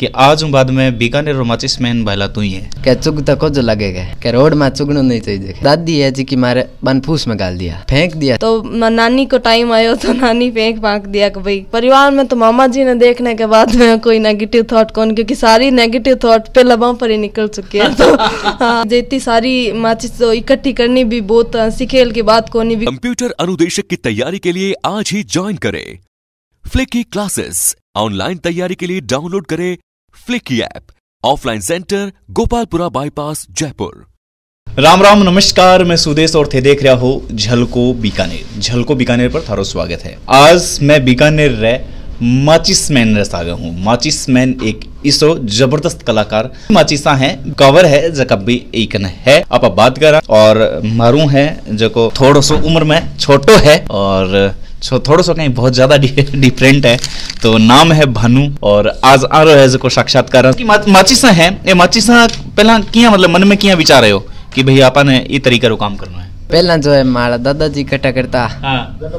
कि आज हूँ बाद में बीकानेर रोमाचिस मेहन बहला तू ही है क्या चुग तको जो लगेगा क्या रोड में चुगना नहीं चाहिए। दादी है जी की मारे बनफूस में गाल दिया, फेंक दिया। तो नानी को टाइम आयो तो नानी फेंक दिया कि भाई परिवार में तो मामा जी ने देखने के बाद में कोई नेगेटिव थॉट कौन, क्योंकि सारी नेगेटिव थॉट पे लबाव पर ही निकल चुकी है। तो इतनी सारी माचिस तो इकट्ठी करनी भी बहुत सिखेल की बात को नहीं। कंप्यूटर अनुदेशक की तैयारी के लिए आज ही ज्वाइन करे फ्लिकी क्लासेस। ऑनलाइन तैयारी के लिए डाउनलोड करें flicky app. Offline centre Gopalpura bypass Jaipur. Ram Ram, नमस्कार। मैं सुदेश और थे देख रहा हो झलको बीकानेर। झलको बीकानेर पर थारो स्वागत है। आज मैं बीकानेर रे माचिस मैन रस आ गया हूँ। माचिस मैन एक इसो जबरदस्त कलाकार माचिसा है, कवर है जका भी एक न है। आप बात करा और मारू है जको थोड़ो सो उम्र में छोटो है और थोड़ा सा कहीं बहुत ज्यादा डिफरेंट है। तो नाम है भानु और आज आ रहा है जो साक्षात्कार माचिसा है। ये माचिसा पहला किया मतलब मन में किया विचार आयो कि भाई आपने ये तरीका रो काम करना है? पहला जो है मारा दादाजी इकट्ठा करता,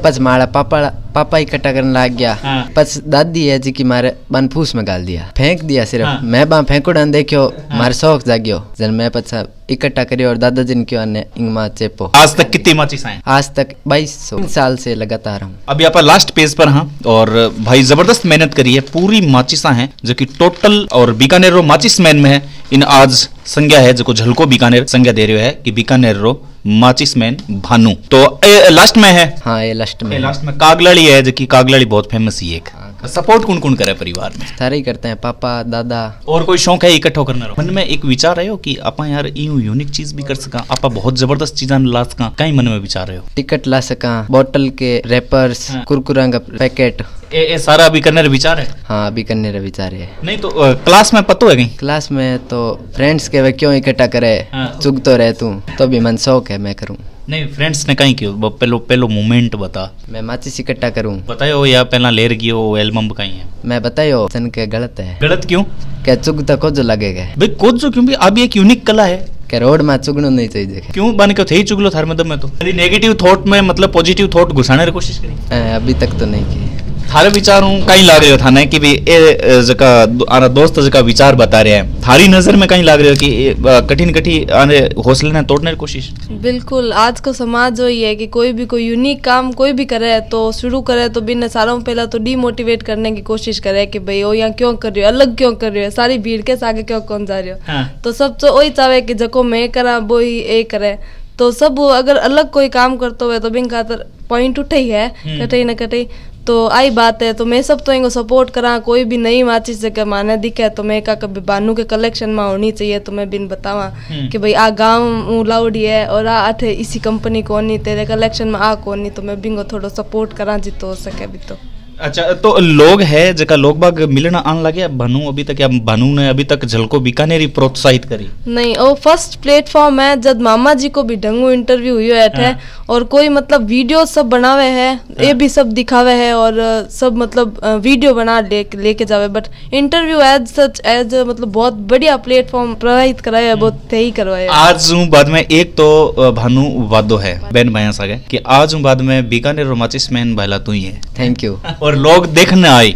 पच मारा पापा इकट्ठा करने लग गया, पच दादी है जी की मारे बनफूस में गाल दिया, फेंक दिया। सिर्फ मैं बा फेंकुड़ा देखियो मारे शौक जागियो जन मैं पछा इकट्ठा करियो और दादाजी ने क्यों ने इंगमा चेपो। आज तक कितनी माचिस आए? आज तक 2200 साल से लगातार हूँ। अभी आप लास्ट पेज पर हाँ और भाई जबरदस्त मेहनत करी है। पूरी माचिसा है जो की टोटल और बीकानेर रो माचिस मैन में है। इन आज संज्ञा है जो झलको बीकानेर संज्ञा दे रहे है की बीकानेर रो माचिस मैन भानु। तो लास्ट में है। हाँ ये लास्ट में। लास्ट में कागलाड़ी है जो की कागलाड़ी बहुत फेमस ही एक। सपोर्ट कौन कौन करे परिवार में? सारे ही करते हैं, पापा दादा। और कोई शौक है इकट्ठा करना? मन में एक विचार आयो कि आपा यार यूं यूनिक चीज भी कर सका, आपा बहुत जबरदस्त चीजा ला सका, कई मन में विचार आयो? टिकट ला सका, बोतल के रैपर्स, कुरकुरा का पैकेट, ए सारा अभी करने का विचार है। हाँ अभी करने का विचार है। नहीं तो क्लास में पतो है कहीं? क्लास में तो फ्रेंड्स के वे क्यों इकट्ठा करे, चुग तो रह तू, तो भी मन शौक है मैं करूँ। नहीं फ्रेंड्स ने कहीं क्यों? पहलो मोमेंट बता। मैं माचिस इकट्ठा करूं बतायो या पहला लेर गियो एल्बम कहीं है? मैं बतायो सन के गलत है। गलत क्यों? क्या चुग तक कोजो लगेगा भाई? कोजो क्यों भी? अभी एक यूनिक कला है के रोड में चुगनो नहीं चाहिए। क्यों बने क्यों थे ही चुगलो थार मतलब में? तो यदि नेगेटिव थॉट में मतलब पॉजिटिव थॉट घुसाने की कोशिश करी अभी तक तो नहीं की। थारे विचार कहीं लाग रहे हो थाने की भी ए जका आरा दोस्त जका विचार बता रहे हैं, थारी नजर में कहीं लाग रहे हो कि कठिन कठिन आने हौसले ने तोड़ने की कोशिश? बिल्कुल। आज को समाज जो ही है कि कोई भी यूनिक काम कोई भी करे तो शुरू करे तो बिना सारों पहला तो डीमोटिवेट करने की कोशिश करे कि भाई ओ यहाँ क्यों कर रहे हो, अलग क्यों कर रहे हो, सारी भीड़ के आगे क्यों कौन जा रहे हो। तो सब तो वही चाहे कि जको मैं करा वो ही ए करे। तो सब अगर अलग कोई काम करते हुए तो बिन खातर पॉइंट उठे ही है कटे न कटे। तो आई बात है तो मैं सब तो इनको सपोर्ट करा। कोई भी नई माचिस जगह माना दिखे तो मैं का कभी भानु के कलेक्शन में होनी चाहिए तो मैं बिन बतावा कि भाई आ गांव लाउडी है और आ अठे इसी कंपनी को नहीं तेरे कलेक्शन में आ को नहीं, तो मैं बिंगो थोड़ा सपोर्ट करा जितो हो सके भी। तो अच्छा तो लोग है जका लोग बाग मिलना आने लगे भानु अभी तक? या भानु ने अभी तक झलको बीकानेरी प्रोत्साहित करी? नहीं वो फर्स्ट प्लेटफॉर्म है जब मामा जी को भी ढंगू इंटरव्यू हुई है और कोई मतलब वीडियो सब बनावे है ये भी सब दिखावे है और सब मतलब वीडियो बना लेके जावे, but interview as such as मतलब बहुत बढ़िया प्लेटफॉर्म प्रोवाइड कराया है, बहुत सही करवाया। आज बाद में एक तो भानु वादो है बहन भाई सागे की आज बाद में बीकानेर रोमाचिस मैन बहला तू ही है। Thank you. और लोग देखने आए।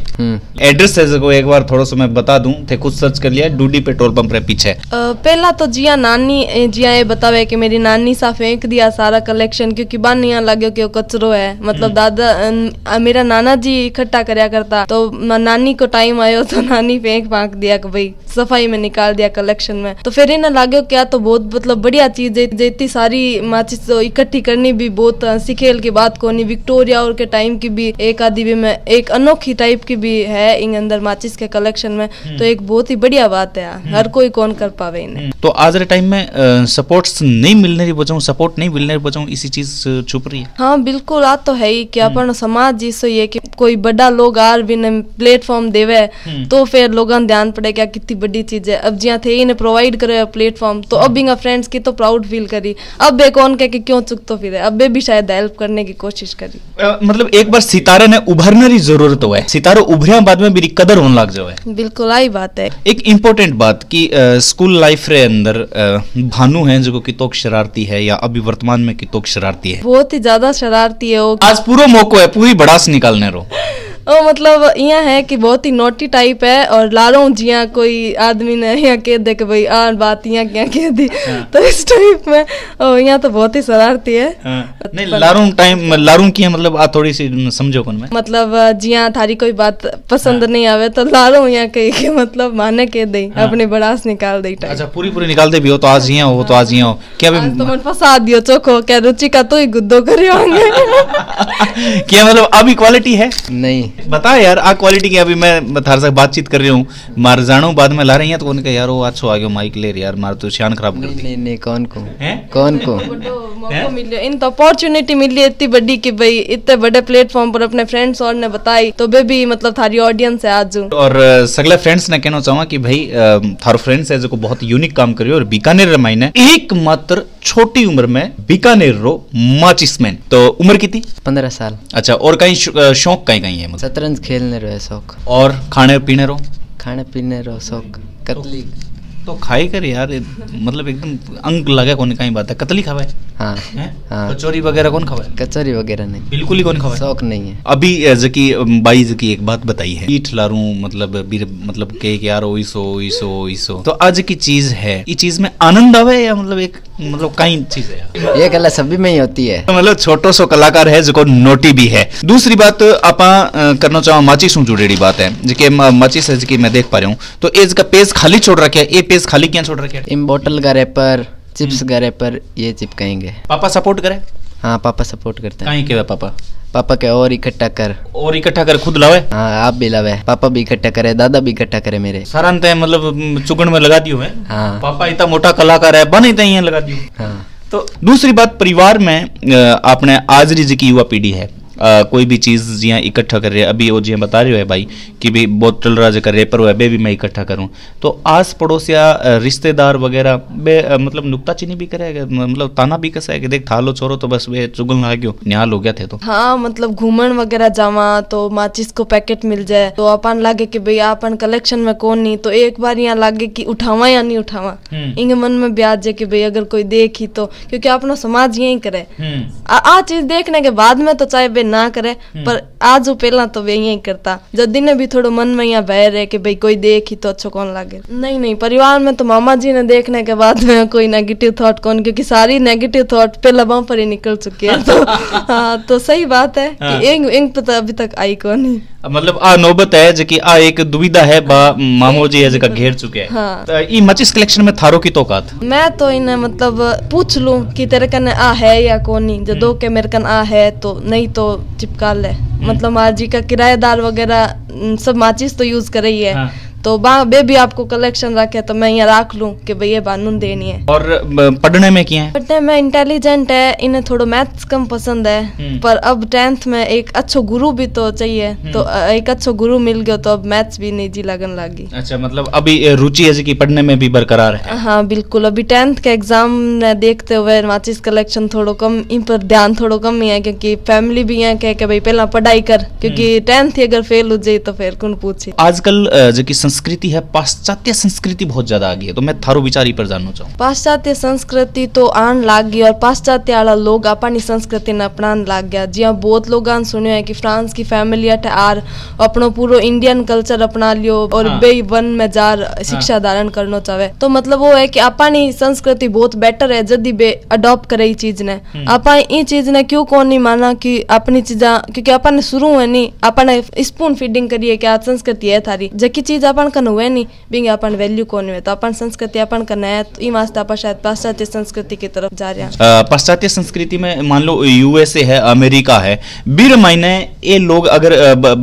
एड्रेस है को एक बार थोड़ा सा मैं बता दूं, थे कुछ सर्च कर लिया डूडी पेट्रोल पंप के पीछे। पहला तो जिया नानी जिया ये बतावे कि मेरी नानी सा फेंक दिया सारा कलेक्शन क्योंकि बान यहाँ लगे कि वो कचरो है। मतलब दादा मेरा नाना जी इकट्ठा करया करता तो नानी को टाइम आयो तो नानी फेंक दिया कि भाई सफाई में निकाल दिया कलेक्शन में। तो फिर इन्हें लगे क्या तो बहुत मतलब बढ़िया चीज है। इतनी सारी माचिस तो इकट्ठी करनी भी बहुत सिखेल की बात को नहीं। विक्टोरिया और के टाइम की भी एक आदि भी मैं एक अनोखी टाइप की भी है इन अंदर माचिस के कलेक्शन में, तो एक बहुत ही बढ़िया बात है हर कोई कौन कर पावे इन्हें। तो आज के टाइम में सपोर्ट्स नहीं मिलने की बचाऊँ इसी चीज छुप रही है। हाँ बिल्कुल आ तो है ही कि अपन समाज जिसो ये कि कोई बड़ा लोग आर भी प्लेटफॉर्म देवे तो फिर लोगों ध्यान पड़े क्या कितनी बड़ी चीज है। अब जिया थे इन्हें प्रोवाइड करे प्लेटफॉर्म तो अब इंगा फ्रेंड्स की तो प्राउड फील करी। अब एक कौन कह के क्यों चुकतो फिर अब भी शायद हेल्प करने की कोशिश करी। मतलब एक बार सितारे ने उभरने जरूरत हो है, सितारो उभरिया बाद में मेरी कदर होने लग जाए। बिल्कुल आई बात है। एक इम्पोर्टेंट बात कि स्कूल लाइफ रे अंदर भानु है जो कितोक शरारती है या अभी वर्तमान में कितोक शरारती है? बहुत ही ज्यादा शरारती है। आज पूरा मौको है पूरी भड़ास निकालने रो वो मतलब यहाँ है कि बहुत ही नोटी टाइप है और लारो जिया कोई आदमी ने यहाँ कह दे कि भाई आ बात यहाँ क्या कह दी तो इस टाइप में यहाँ तो बहुत ही शरारती है। नहीं लारो टाइम लारो की मतलब आप थोड़ी सी समझो कौन में मतलब जिया थारी कोई बात पसंद नहीं आवे तो लारो यहाँ कही के मतलब माने कह दे अपने बड़ास निकाल दे। अच्छा पूरी पूरी निकाल दे भी हो तो आज यहाँ हो तो आज यहाँ हो क्या तो मन फसा दियो चोखो क्या रुचि का तो ही गुद्दो करे होंगे क्या मतलब अभी क्वालिटी है नहीं बता यार आ क्वालिटी की। अभी मैं थारे से बातचीत कर रही हूँ मार जानो बाद में ला रही है तो उनका यार वो अच्छा आ गया माइक ले रही यार मार तो शान खराब कर दी। नहीं कौन को मौका मिले इन तो अपॉर्चुनिटी मिली इतनी बड़ी कि भाई इतने बड़े प्लेटफॉर्म पर अपने फ्रेंड्स और ने बताई तो वे भी मतलब थारी ऑडियंस है आज और सगले फ्रेंड्स ने कहना चाहूंगा कि भाई थारो फ्रेंड्स है जो बहुत यूनिक काम करियो और बीकानेर मायने एकमात्र छोटी उम्र में बीकानेर रो माचिसमैन। तो उम्र कितनी 15 साल। अच्छा और कहीं शौक कहीं है शतरंज खेलने रो शौक और खाने पीने रो शौक कतली तो खाई कर यार मतलब एकदम अंक लगे कौन कहीं बात है कतली खावे हाँ, हाँ। कचौरी वगैरह कौन खावे कचौरी वगैरह नहीं बिल्कुल ही कौन खावे शौक नहीं है। अभी जकी बाई जकी एक बात बताई है ईट लारू मतलब के यार ओइसो तो आज की चीज है ये चीज में आनंद आवे या मतलब एक मतलब कई चीज है ये कला सभी में ही होती है तो मतलब छोटो सो कलाकार है जो नोटी भी है। दूसरी बात आप करना चाहो माचिस जुड़ेड़ी बात है जी माचिस है जी मैं देख पा रहा हूँ तो एज का पेज खाली छोड़ रखे है पेज खाली क्या छोड़ रखे इन बोतल का रैपर चिप्स का रैपर ये चिपकाएंगे। पापा सपोर्ट करे हाँ पापा सपोर्ट करते हैं के पापा के और इकट्ठा कर खुद लावे हाँ आप भी लावे पापा भी इकट्ठा करे दादा भी इकट्ठा करे मेरे सारा मतलब चुगन में लगा दियो है हाँ। पापा इतना मोटा कलाकार है बने इतना लगा दियो हाँ। तो दूसरी बात परिवार में आपने आज जी की युवा पीढ़ी है कोई भी चीज जिया इकट्ठा कर रहे हैं अभी वो जिया बता रहे हो है भाई कि भी बोतल राज कर रेपर हुआ बे भी मैं इकट्ठा करूं तो आस पड़ोस या रिश्तेदार वगैरह बे मतलब नुकताचीनी भी करेगा मतलब ताना भी कसा है कि देख थालो छोरो तो बस वे चुगल आ गयो निहाल हो गया थे तो हाँ मतलब घूमन वगैरह जावा तो माचिस को पैकेट मिल जाए तो अपन लागे की भाई अपन कलेक्शन में कौन नहीं तो एक बार यहाँ लागे की उठावा या नहीं उठावा इंगे मन में ब्याज है की भाई अगर कोई देखी तो क्योंकि अपना समाज यही करे आ चीज देखने के बाद में तो चाहे ना करे पर आज पहला तो वे यही करता जब दिन भी थोड़ा मन में यहाँ बह रहे कि भाई कोई देख ही तो अच्छा कौन लागे। नहीं परिवार में तो मामा जी ने देखने के बाद में कोई नेगेटिव थॉट कौन क्योंकि सारी नेगेटिव थॉट पहला वहां पर ही निकल चुकी है तो हाँ तो सही बात है कि इंग पता अभी तक आई कौन ही मतलब आ नौबत है जो कि आ एक दुविधा है बा मामो जी है जो घेर चुके हैं हाँ। तो ई माचिस कलेक्शन में थारो की तोकात मैं तो इन्हें मतलब पूछ लूं कि तेरे कने आ है या कोनी जदो के मेरे कन आ है तो नहीं तो चिपका ले मतलब माजी का किराएदार वगैरह सब माचिस तो यूज कर रही है हाँ। तो बे भी आपको कलेक्शन रखे तो मैं यहाँ रख लूँ कि भाई ये बानून देनी है। और पढ़ने में क्या है पढ़ने में इंटेलिजेंट है इन्हें थोड़ा मैथ्स कम पसंद है पर अब 10th में एक अच्छो गुरु भी तो चाहिए तो एक अच्छो गुरु मिल गया तो अब मैथ्स भी निजी लगन लगी। अच्छा मतलब अभी रुचि है कि पढ़ने में भी बरकरार है हाँ बिल्कुल अभी 10th के एग्जाम ने देखते हुए माचिस कलेक्शन थोड़ा कम इन पर ध्यान थोड़ा कम ही है क्योंकि फैमिली भी यहाँ कह के भाई पहला पढ़ाई कर क्योंकि 10th अगर फेल हो जाए तो फिर कौन पूछे। आजकल जो की संस्कृति है पाश्चात्य संस्कृति बहुत ज्यादा आ गई है तो मैं थारो विचार पर जानना चाहूँ। पाश्चात्य संस्कृति तो आन लाग गई और पाश्चात्य वाला लोग अपनी संस्कृति ने अपनान लाग गया जी बहुत लोग सुने हैं कि फ्रांस की फैमिली अठ आर अपनो पूरो इंडियन कल्चर अपना लियो और हाँ। बे वन में जार शिक्षा हाँ। धारण करना चाहे तो मतलब वो है कि अपनी संस्कृति बहुत बेटर है यदि बे अडोप्ट करे चीज ने अपन चीज ने क्यों कौन नहीं माना की अपनी चीजा क्योंकि अपन शुरू है नहीं अपन स्पून फीडिंग करिए क्या संस्कृति है थारी जबकि चीज अपन कन हुए नहीं बिंग अपन वैल्यू कौन हुए तो अपन संस्कृति अपन करना है तो ई वास्ते अपन शायद पाश्चात्य संस्कृति की तरफ जा रहे हैं। पाश्चात्य संस्कृति में मान लो यूएसए है अमेरिका है बीर मायने ये लोग अगर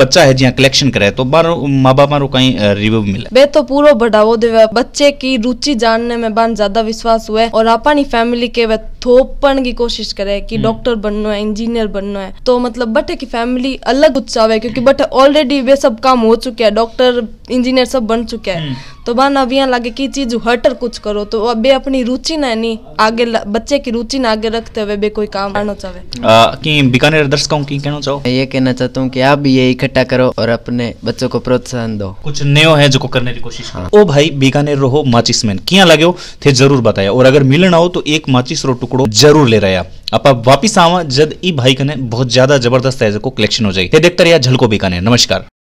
बच्चा है जिया कलेक्शन करे तो बारो माँ बाप मारो कहीं रिव्यू मिले बे तो पूरा बढ़ावो देवे बच्चे की रुचि जानने में बान ज्यादा विश्वास हुए और अपनी फैमिली के वे थोपन की कोशिश करे की डॉक्टर बनना है इंजीनियर बनना है तो मतलब बटे की फैमिली अलग उत्साह है क्योंकि बटे ऑलरेडी वे सब काम हो चुके हैं डॉक्टर इंजीनियर सब बन चुके हैं तो बहन अब यहाँ लगे कि चीज हटर कुछ करो तो अब अपनी रुचि ना नहीं आगे बच्चे की रुचि ना आगे रखते हुए बे कोई काम करना चाहे कि बीकानेर दर्शकों की कहना चाहो। मैं ये कहना चाहता हूँ कि आप भी ये इकट्ठा करो और अपने बच्चों को प्रोत्साहन दो, कुछ नयो है जो को करने की कोशिश। ओ भाई बीकानेर रहो माचिस मैन क्या लगे थे जरूर बताया और अगर मिलना हो तो एक माचिस रो टुकड़ो जरूर ले रहा। आप वापिस आवा जद ई भाई कने बहुत ज्यादा जबरदस्त है जो कलेक्शन हो जाए देखते रहिए झलको बीकानेर। नमस्कार।